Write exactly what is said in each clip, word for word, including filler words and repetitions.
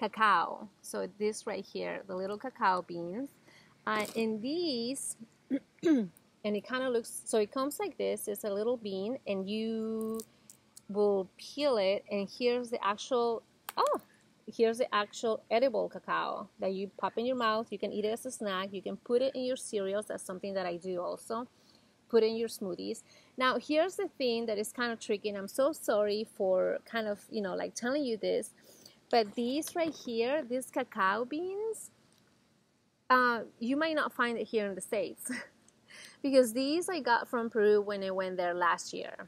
cacao. So this right here, the little cacao beans. Uh, and these, and it kind of looks, so it comes like this. It's a little bean, and you will peel it, and here's the actual, oh, here's the actual edible cacao that you pop in your mouth. You can eat it as a snack. You can put it in your cereals. That's something that I do also. Put in your smoothies. Now, here's the thing that is kind of tricky, and I'm so sorry for kind of, you know, like telling you this, but these right here, these cacao beans, uh, you might not find it here in the States because these I got from Peru when I went there last year.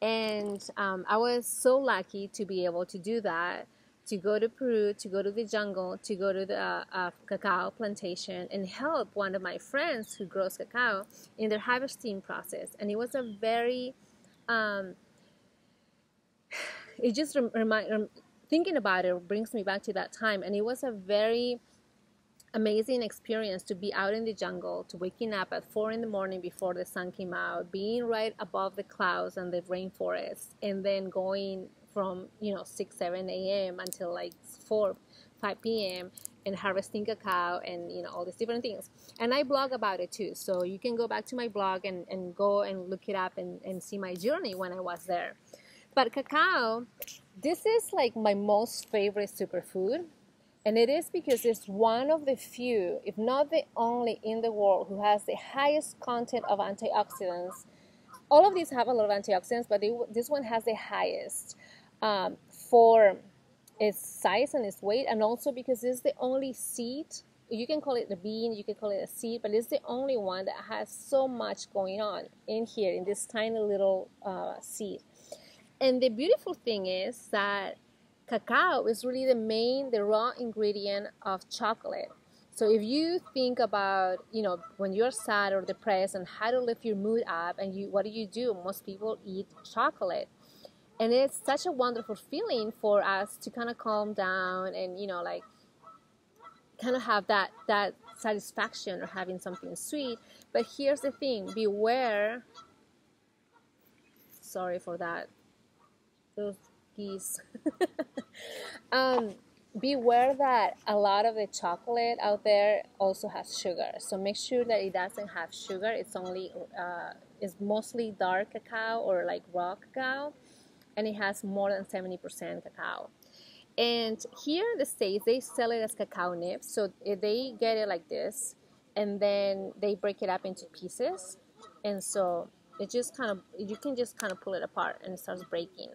And um, I was so lucky to be able to do that, to go to Peru, to go to the jungle, to go to the uh, uh, cacao plantation and help one of my friends who grows cacao in their harvesting process. And it was a very, um, it just remind, thinking about it brings me back to that time. And it was a very amazing experience to be out in the jungle, to waking up at four in the morning before the sun came out, being right above the clouds and the rainforest, and then going from, you know, six, seven A M until like four, five P M and harvesting cacao and, you know, all these different things. And I blog about it too. So you can go back to my blog and, and go and look it up and, and see my journey when I was there. But cacao, this is like my most favorite superfood. And it is because it's one of the few, if not the only in the world, who has the highest content of antioxidants. All of these have a lot of antioxidants, but they, this one has the highest. Um, for its size and its weight, and also because it's the only seed, you can call it the bean, you can call it a seed, but it's the only one that has so much going on in here, in this tiny little uh, seed. And the beautiful thing is that cacao is really the main, the raw ingredient of chocolate. So if you think about, you know, when you're sad or depressed and how to lift your mood up, and you, what do you do? Most people eat chocolate. And it's such a wonderful feeling for us to kind of calm down and, you know, like kind of have that, that satisfaction of having something sweet. But here's the thing. Beware. Sorry for that. Those geese. um, beware that a lot of the chocolate out there also has sugar. So make sure that it doesn't have sugar. It's only, uh, it's mostly dark cacao or like raw cacao. And it has more than seventy percent cacao. And here in the States, they sell it as cacao nibs. So they get it like this, and then they break it up into pieces. And so it just kind of, you can just kind of pull it apart and it starts breaking.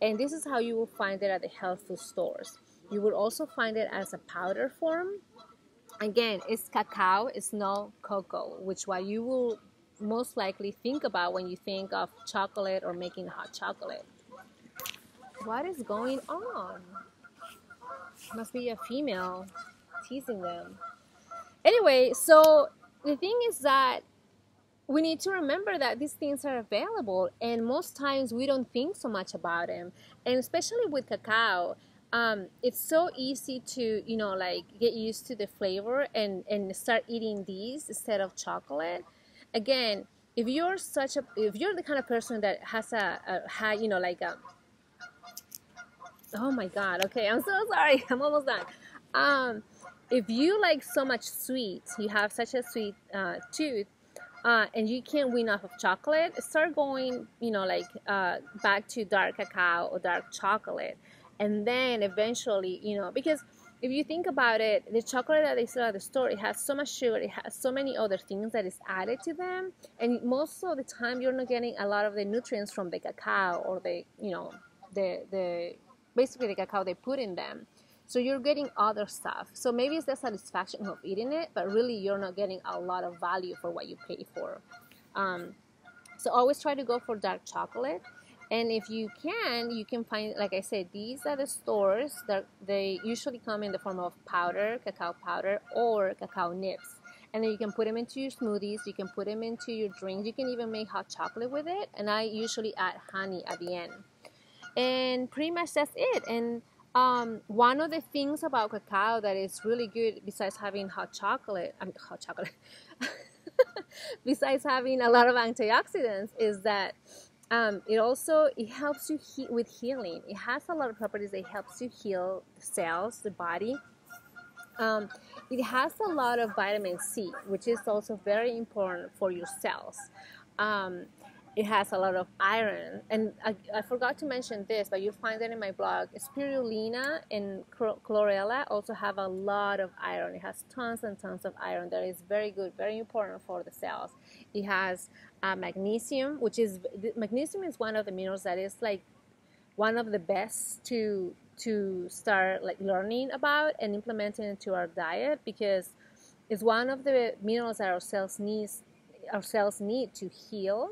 And this is how you will find it at the health food stores. You will also find it as a powder form. Again, it's cacao, it's not cocoa, which what you will most likely think about when you think of chocolate or making hot chocolate. What is going on? Must be a female teasing them. Anyway, so the thing is that we need to remember that these things are available, and most times we don't think so much about them. And especially with cacao, um, it's so easy to, you know, like get used to the flavor and, and start eating these instead of chocolate. Again, if you're such a, if you're the kind of person that has a, a high, you know, like a, oh my God, okay, I'm so sorry, I'm almost done. Um, if you like so much sweet, you have such a sweet uh, tooth, uh, and you can't wean off of chocolate, start going, you know, like uh, back to dark cacao or dark chocolate. And then eventually, you know, because if you think about it, the chocolate that they sell at the store, it has so much sugar, it has so many other things that is added to them. And most of the time, you're not getting a lot of the nutrients from the cacao or the, you know, the, the, basically the cacao they put in them. So you're getting other stuff. So maybe it's the satisfaction of eating it, but really you're not getting a lot of value for what you pay for. Um, so always try to go for dark chocolate. And if you can, you can find, like I said, these are the stores that they usually come in the form of powder, cacao powder, or cacao nibs. And then you can put them into your smoothies, you can put them into your drinks, you can even make hot chocolate with it. And I usually add honey at the end. And pretty much that's it. And um, one of the things about cacao that is really good, besides having hot chocolate, I mean, hot chocolate, besides having a lot of antioxidants, is that Um, it also it helps you he with healing. It has a lot of properties that helps you heal the cells, the body. Um, it has a lot of vitamin C, which is also very important for your cells. Um, it has a lot of iron, and I, I forgot to mention this, but you'll find that in my blog. Spirulina and chlorella also have a lot of iron. It has tons and tons of iron that is very good, very important for the cells. It has uh, magnesium, which is magnesium is one of the minerals that is like one of the best to to start like learning about and implementing into our diet, because it's one of the minerals that our cells needs. Our cells need to heal